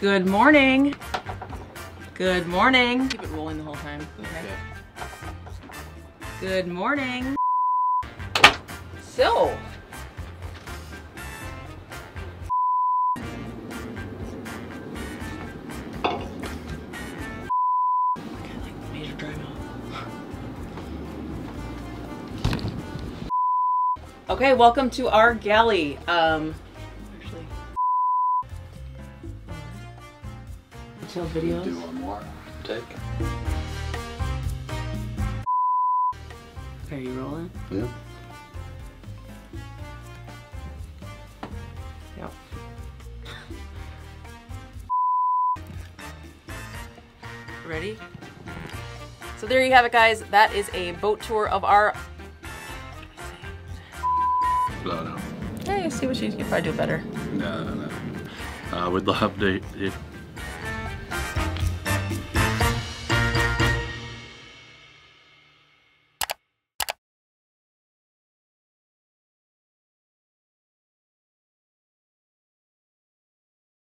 Good morning. Good morning. Keep it rolling the whole time. Okay. Good morning. So. Okay, welcome to our galley. Actually, until videos. Do one more take. Are you rolling? Yeah. Yep. Ready? So there you have it, guys. That is a boat tour of our. Yeah, you see what you can probably do better. No. We'd love to